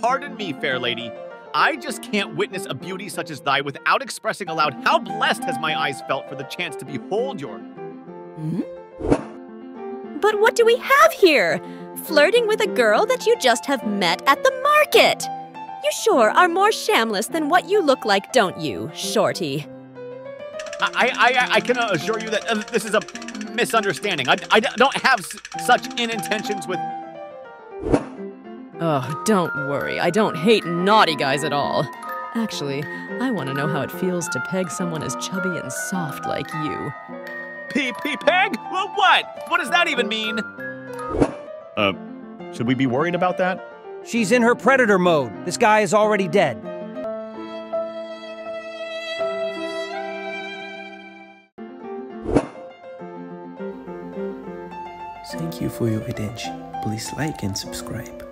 Pardon me, fair lady. I just can't witness a beauty such as thy without expressing aloud how blessed has my eyes felt for the chance to behold your... But what do we have here? Flirting with a girl that you just have met at the market! You sure are more shamless than what you look like, don't you, Shorty? I can assure you that this is a misunderstanding. I don't have such intentions with... Oh, don't worry. I don't hate naughty guys at all. Actually, I want to know how it feels to peg someone as chubby and soft like you. P-P-Peg? Well, what? What does that even mean? Should we be worried about that? She's in her predator mode. This guy is already dead. Thank you for your attention. Please like and subscribe.